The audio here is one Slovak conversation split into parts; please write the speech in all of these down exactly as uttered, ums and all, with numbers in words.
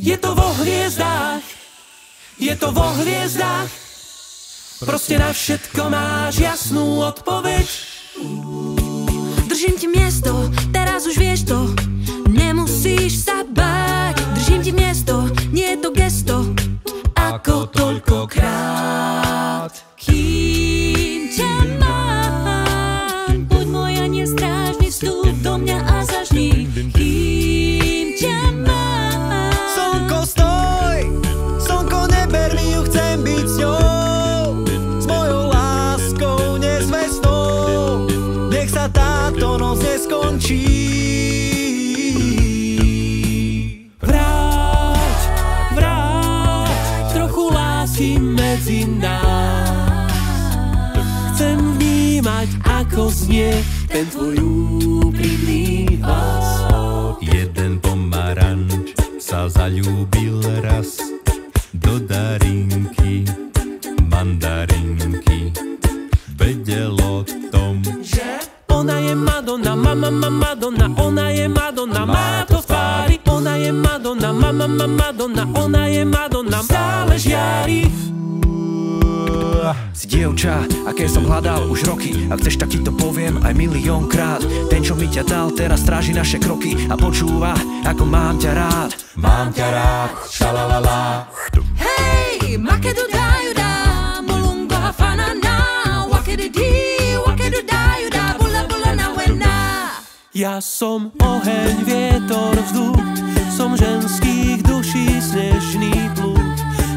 Je to vo hviezdách, je to vo hviezdách. Proste na všetko máš jasnú odpoveď. Držím ti miesto, teraz už vieš to, nemusíš sa báť. Držím ti miesto, nie je to gesto, ako toľkokrát. Kým ťa mám, buď môj aniel strážny, vstup do mňa a zažni. Kým ťa mám. Slnko, stoj! Slnko, neber mi ju, chcem byť s ňou, s mojou láskou nezvestnou. Nech sa táto noc neskončí. Medzi nás chcem vnímať, ako znie ten tvoj úprimný hlas. Jeden pomaranč sa zaľúbil raz do darinky, mandarinky. Vedel o tom, že ona je Madonna, mama, mama, Madonna. Ona je Madonna, má to v tvári. Ona je Madonna, mama, mama, Madonna. Ona je Madonna, stále žiari. Si dievča, aké som hľadal už roky, a chceš, tak ti to poviem aj miliónkrát. Ten, čo mi ťa dal, teraz stráži naše kroky a počúva, ako mám ťa rád. Mám ťa rád, šalalala. Hej, makedu dajú dá, molunga fanana. Wakedy di, wakedu dajú dá, bula bula na wena. Ja som oheň, vietor, vzduch, som ženských duší snežný plúd.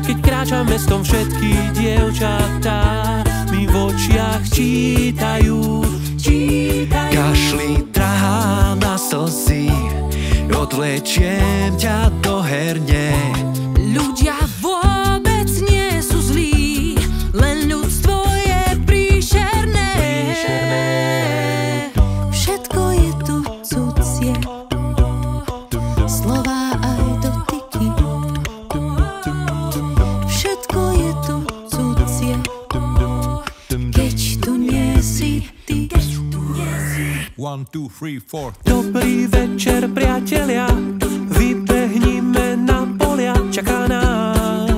Keď kráčam mestom, všetky dievčatá mi v očiach čítajú, čítajú. Kašli, drahá na slzy, odvlečiem ťa do herne. Ľudia vôbec nie sú zlí, len ľudstvo je príšerné. Všetko je tu cudzie, slova aj dotyky. Všetko je tu cudzie, keď tu nie si ty. Dobrý večer, priatelia, vybehnime na polia. Čaká nás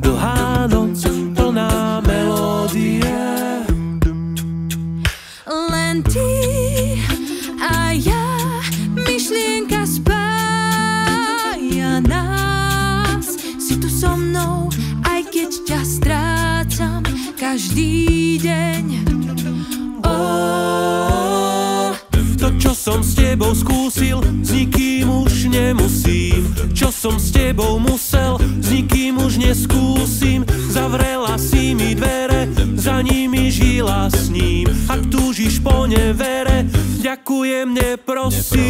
dlhá noc plná melódie. Len ty a ja, myšlienka spája nás. Si tu so mnou, aj keď ťa strácam každý deň. Oh, to, čo som s tebou skúsil, s nikým už nemusím. Čo som s tebou musel, s nikým už neskúsim. Zavrela si mi dvere, za nimi žila s ním. Ak túžiš po nevere, ďakujem, neprosím.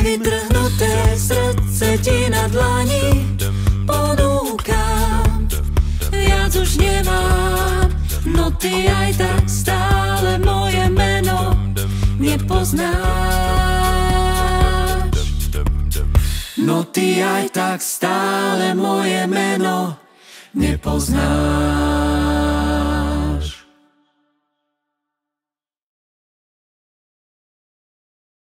Vydrhnuté srdce ti na dlani ponúkam, viac už nemám. No ty aj tak stále moje meno nepoznáš. No ty aj tak stále moje meno nepoznáš.